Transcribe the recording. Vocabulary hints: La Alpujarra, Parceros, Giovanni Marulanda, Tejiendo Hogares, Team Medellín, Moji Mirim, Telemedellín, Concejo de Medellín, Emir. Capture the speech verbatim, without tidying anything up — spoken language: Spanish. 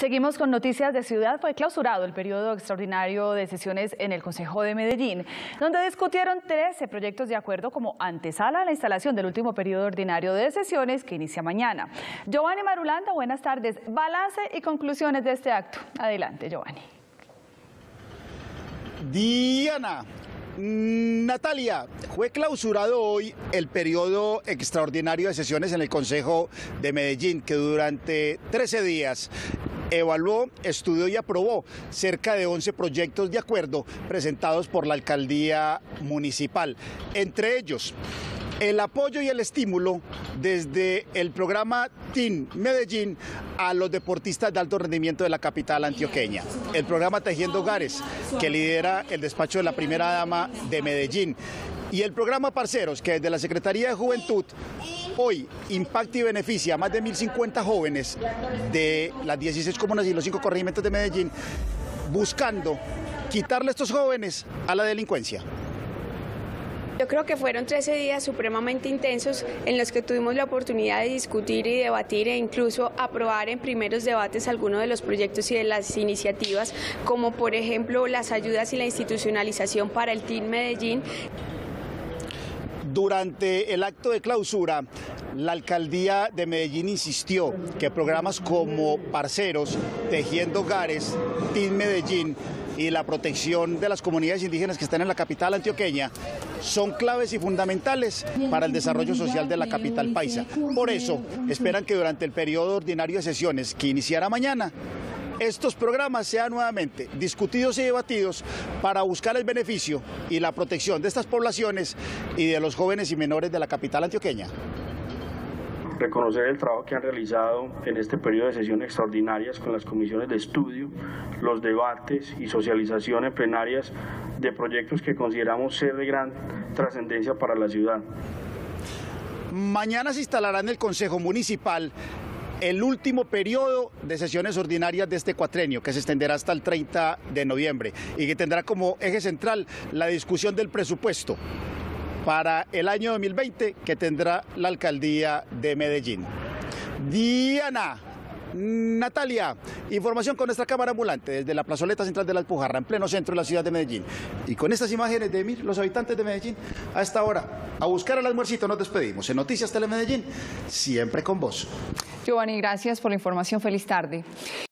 Seguimos con noticias de ciudad. Fue clausurado el periodo extraordinario de sesiones en el Concejo de Medellín, donde discutieron trece proyectos de acuerdo como antesala a la instalación del último periodo ordinario de sesiones que inicia mañana. Giovanni Marulanda, buenas tardes. Balance y conclusiones de este acto. Adelante, Giovanni. Diana. Natalia, fue clausurado hoy el periodo extraordinario de sesiones en el Concejo de Medellín, que durante trece días evaluó, estudió y aprobó cerca de once proyectos de acuerdo presentados por la alcaldía municipal. Entre ellos, el apoyo y el estímulo desde el programa Team Medellín a los deportistas de alto rendimiento de la capital antioqueña. El programa Tejiendo Hogares, que lidera el despacho de la primera dama de Medellín. Y el programa Parceros, que desde la Secretaría de Juventud hoy impacta y beneficia a más de mil cincuenta jóvenes de las dieciséis comunas y los cinco corregimientos de Medellín, buscando quitarle a estos jóvenes a la delincuencia. Yo creo que fueron trece días supremamente intensos en los que tuvimos la oportunidad de discutir y debatir e incluso aprobar en primeros debates algunos de los proyectos y de las iniciativas, como por ejemplo las ayudas y la institucionalización para el Team Medellín. Durante el acto de clausura, la alcaldía de Medellín insistió que programas como Parceros, Tejiendo Hogares, Team Medellín y la protección de las comunidades indígenas que están en la capital antioqueña son claves y fundamentales para el desarrollo social de la capital paisa. Por eso, esperan que durante el periodo ordinario de sesiones que iniciará mañana, estos programas sean nuevamente discutidos y debatidos para buscar el beneficio y la protección de estas poblaciones y de los jóvenes y menores de la capital antioqueña. Reconocer el trabajo que han realizado en este periodo de sesiones extraordinarias con las comisiones de estudio, los debates y socialización en plenarias de proyectos que consideramos ser de gran trascendencia para la ciudad. Mañana se instalará en el Concejo Municipal el último periodo de sesiones ordinarias de este cuatrenio, que se extenderá hasta el treinta de noviembre y que tendrá como eje central la discusión del presupuesto para el año dos mil veinte que tendrá la alcaldía de Medellín. Diana, Natalia, información con nuestra cámara ambulante desde la plazoleta central de La Alpujarra, en pleno centro de la ciudad de Medellín. Y con estas imágenes de Emir, los habitantes de Medellín, a esta hora, a buscar el almuercito, nos despedimos. En Noticias Telemedellín, siempre con vos. Giovanni, gracias por la información. Feliz tarde.